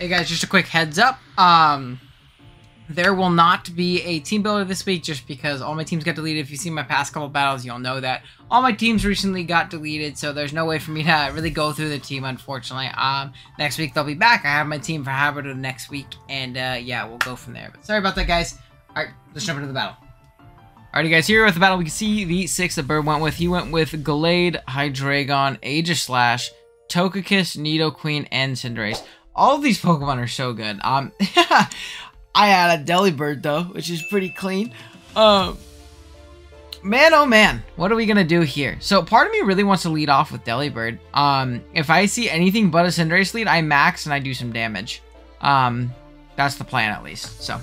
Hey guys, just a quick heads up. There will not be a team builder this week just because all my teams got deleted. If you've seen my past couple battles, you'll know that all my teams recently got deleted, so there's no way for me to really go through the team, unfortunately. Next week they'll be back. I have my team for Hybrid next week, and yeah, we'll go from there. But sorry about that, guys. Alright, let's jump into the battle. Alrighty guys, here with the battle we can see the six that Bird went with. He went with Gallade, Hydreigon, Aegislash, Togekiss, Nidoqueen, and Cinderace. All of these Pokemon are so good. I had a Delibird though, which is pretty clean. Man, oh man, what are we gonna do here? So part of me really wants to lead off with Delibird. If I see anything but a Cinderace lead, I max and I do some damage. That's the plan at least. So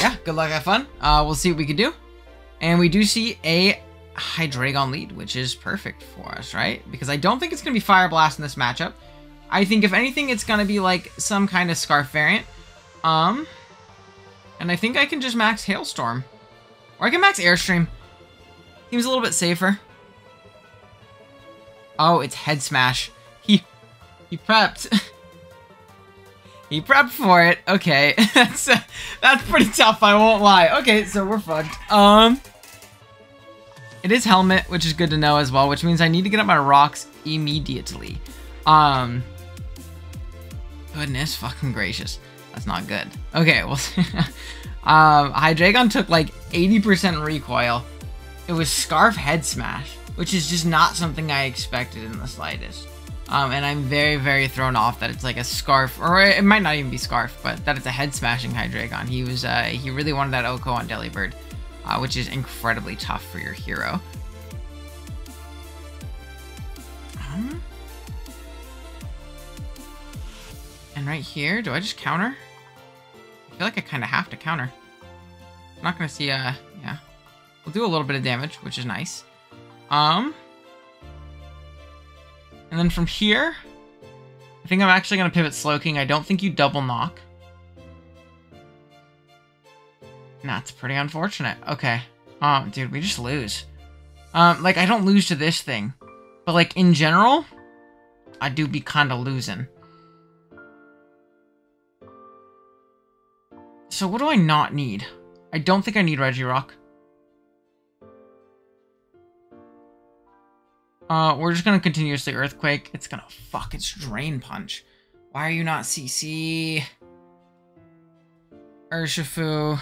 yeah, good luck, have fun. We'll see what we can do. And we do see a Hydreigon lead, which is perfect for us, right? Because I don't think it's gonna be Fire Blast in this matchup. I think if anything, it's gonna be like some kind of Scarf variant. And I think I can just max Hailstorm. Or I can max Airstream. Seems a little bit safer. Oh, it's Head Smash. He prepped. He prepped for it. Okay. That's pretty tough, I won't lie. Okay, so we're fucked. It is Helmet, which is good to know as well, which means I need to get up my rocks immediately. Goodness fucking gracious. That's not good. Okay, well, Hydreigon took like 80% recoil. It was Scarf Head Smash, which is just not something I expected in the slightest. And I'm very, very thrown off that it's like a Scarf, or it might not even be Scarf, but that it's a Head Smashing Hydreigon. He really wanted that Oko on Delibird, which is incredibly tough for your hero. And right here, do I just counter? I feel like I kind of have to counter. I'm not going to see, yeah. We'll do a little bit of damage, which is nice. And then from here, I think I'm actually going to pivot Slowking. I don't think you double knock. That's pretty unfortunate. Okay. Dude, we just lose. Like, I don't lose to this thing. But, like, in general, I do be kind of losing. So what do I not need? I don't think I need Regirock. We're just gonna continuously Earthquake. It's gonna fuck, it's Drain Punch. Why are you not CC? Urshifu.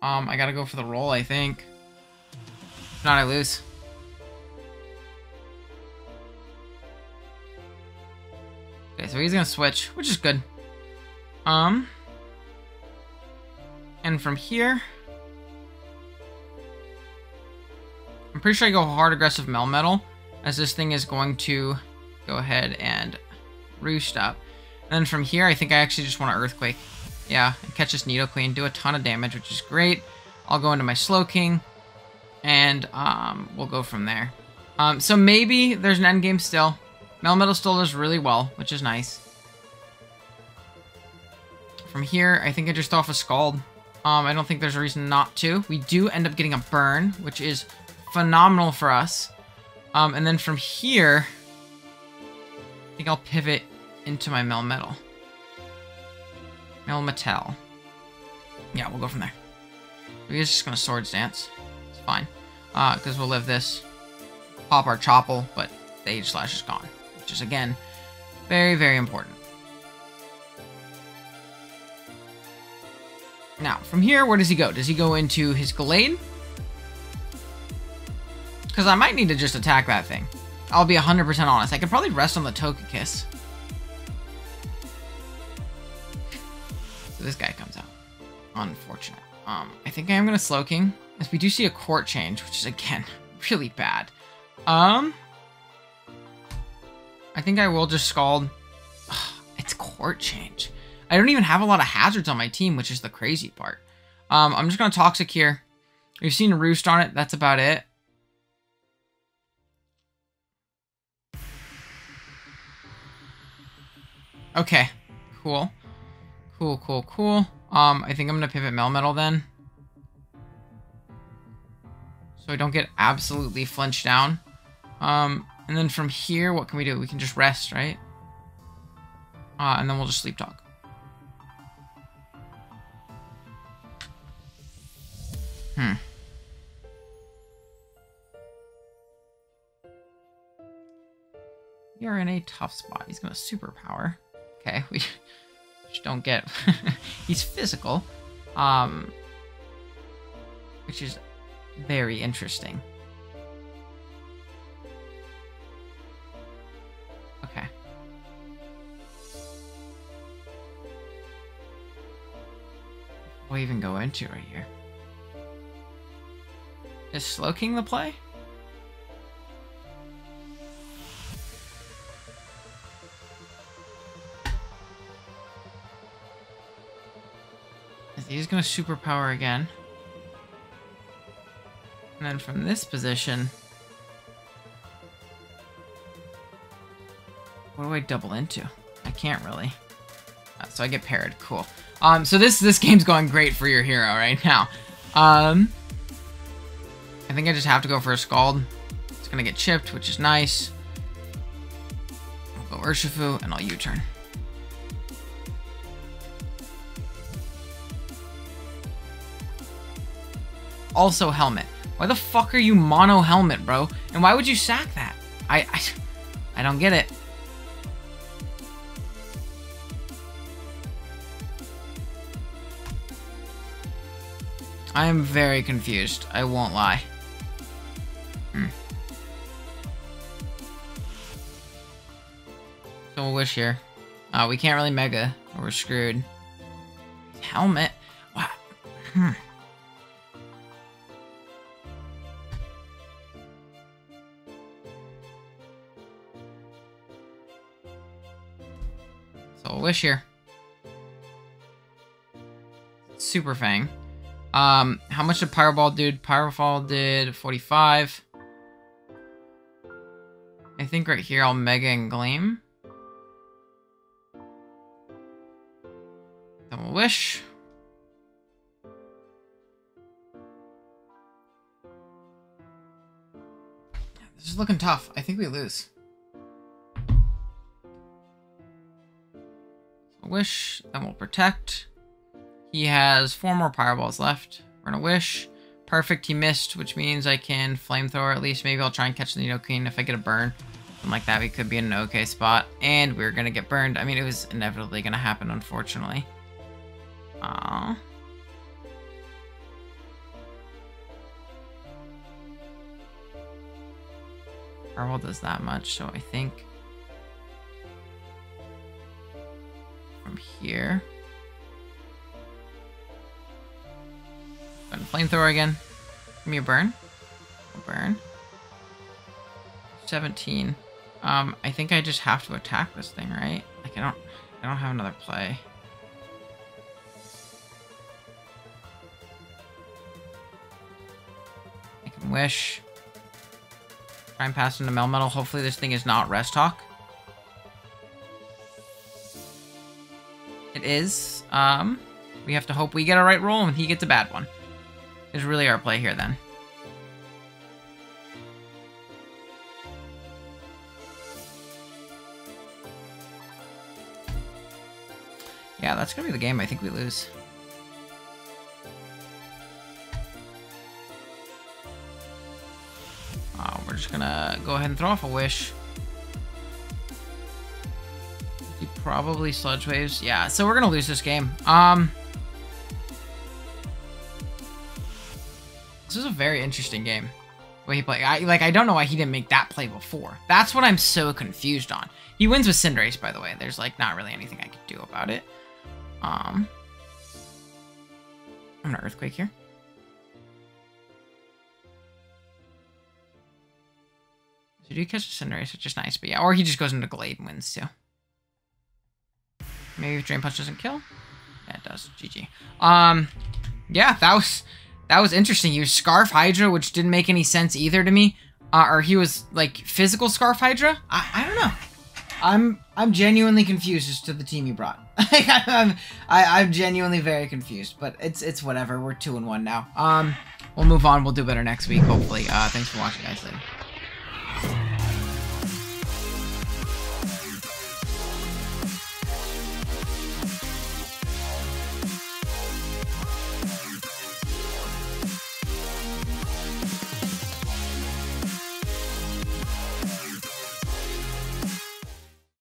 I gotta go for the roll, I think. If not, I lose. Okay, so he's gonna switch, which is good. And from here, I'm pretty sure I go hard aggressive Melmetal, as this thing is going to go ahead and roost up. And then from here, I think I actually just want to Earthquake. Yeah, and catch this Nidoqueen, do a ton of damage, which is great. I'll go into my Slowking, and we'll go from there. So maybe there's an endgame still. Melmetal still does really well, which is nice. From here, I think I just throw off a Scald. I don't think there's a reason not to. We do end up getting a burn, which is phenomenal for us. And then from here, I think I'll pivot into my Melmetal. Melmetal. Yeah, we'll go from there. We're just going to Swords Dance. It's fine. Because we'll live this. Pop our Chopple, but the Aegislash is gone. Which is, again, very, very important. Now, from here, where does he go? Does he go into his Gallade? Because I might need to just attack that thing. I'll be 100% honest. I could probably rest on the Togekiss. So this guy comes out. Unfortunate. I think I am going to Slowking, as we do see a Court change, which is, again, really bad. I think I will just Scald. Ugh, it's Court change. I don't even have a lot of hazards on my team, which is the crazy part. I'm just going to Toxic here. We've seen a Roost on it. That's about it. Okay. Cool. Cool, cool, cool. I think I'm going to pivot Melmetal then. so I don't get absolutely flinched down. And then from here, what can we do? We can just rest, right? And then we'll just sleep talk. You're in a tough spot. He's gonna superpower. Okay, we just don't get... He's physical. Which is very interesting. Okay. What do we even go into right here? Is Slowking the play? He's gonna superpower again. And then from this position... What do I double into? I can't really. So I get parried. Cool. So this game's going great for your hero right now. I think I just have to go for a Scald. It's gonna get chipped, which is nice. I'll go Urshifu, and I'll U-turn. Also helmet. Why the fuck are you mono helmet, bro? And why would you sack that? I don't get it. I am very confused. I won't lie. So we'll wish here. We can't really mega, or we're screwed. Helmet. Wow. Wish here. Super Fang. How much did Pyroball do? Pyroball did 45. I think right here I'll Mega and Gleam. Then we'll Wish. This is looking tough. I think we lose. Wish, then we'll protect. He has 4 more Pyroballs left. We're gonna wish. Perfect, he missed, which means I can Flamethrower at least. Maybe I'll try and catch the Nidoqueen. If I get a burn, something like that, we could be in an okay spot. And we're gonna get burned. I mean, it was inevitably gonna happen, unfortunately. Aww. Pyroball does that much, so I think... here. Flamethrower again. Give me a burn. A burn. 17. I think I just have to attack this thing, right? Like I don't have another play. I can wish. Try and pass into Melmetal. Hopefully this thing is not Regirock. It is. We have to hope we get a right roll and he gets a bad one. Is really our play here then. Yeah, that's gonna be the game. I think we lose. We're just gonna go ahead and throw off a wish. Probably Sludge Waves. Yeah, so we're gonna lose this game. This is a very interesting game. The way he played. I don't know why he didn't make that play before. That's what I'm so confused on. He wins with Cinderace, by the way. There's, like, not really anything I could do about it. I'm gonna Earthquake here. So do you catch the Cinderace, which is nice, but yeah. Or he just goes into Gallade and wins, too. Maybe if Drain Punch doesn't kill? Yeah, it does. GG. Yeah, that was interesting. He was Scarf Hydra, which didn't make any sense either to me. Or he was, like, physical Scarf Hydra? I don't know. I'm genuinely confused as to the team you brought. I'm genuinely very confused, but it's whatever. We're 2-1 now. We'll move on. We'll do better next week, hopefully. Thanks for watching, guys. Later.